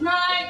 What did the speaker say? Nay